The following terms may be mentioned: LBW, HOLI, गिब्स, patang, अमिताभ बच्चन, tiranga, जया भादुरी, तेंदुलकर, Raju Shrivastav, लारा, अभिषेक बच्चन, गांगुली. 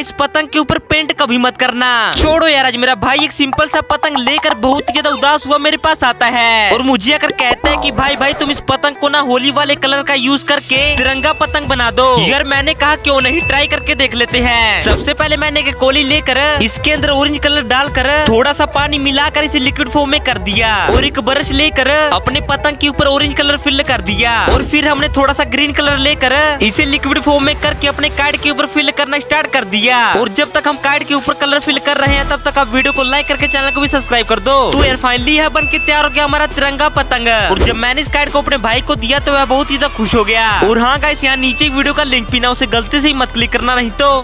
इस पतंग के ऊपर पेंट कभी मत करना। छोड़ो यार, आज मेरा भाई एक सिंपल सा पतंग लेकर बहुत ज्यादा उदास हुआ मेरे पास आता है और मुझे आकर कहता है कि भाई भाई तुम इस पतंग को ना होली वाले कलर का यूज करके तिरंगा पतंग बना दो। यार मैंने कहा क्यों नहीं, ट्राई करके देख लेते हैं। सबसे पहले मैंने एक कोली लेकर इसके अंदर ऑरेंज कलर डालकर थोड़ा सा पानी मिलाकर इसे लिक्विड फॉर्म में कर दिया और एक ब्रश लेकर अपने पतंग के ऊपर ऑरेंज कलर फिल कर दिया और फिर हमने थोड़ा सा ग्रीन कलर लेकर इसे लिक्विड फॉर्म में करके अपने कार्ड के ऊपर फिल करना स्टार्ट कर दिया। और जब तक हम कार्ड के ऊपर कलर फिल कर रहे हैं तब तक आप वीडियो को लाइक करके चैनल को भी सब्सक्राइब कर दो। तो यार फाइनली यह बन के तैयार हो गया हमारा तिरंगा पतंग। और जब मैंने इस कार्ड को अपने भाई को दिया तो वह बहुत ही ज्यादा खुश हो गया। और हाँ गाइस, यहाँ नीचे वीडियो का लिंक भी ना, उसे गलती से ही मत क्लिक करना नहीं तो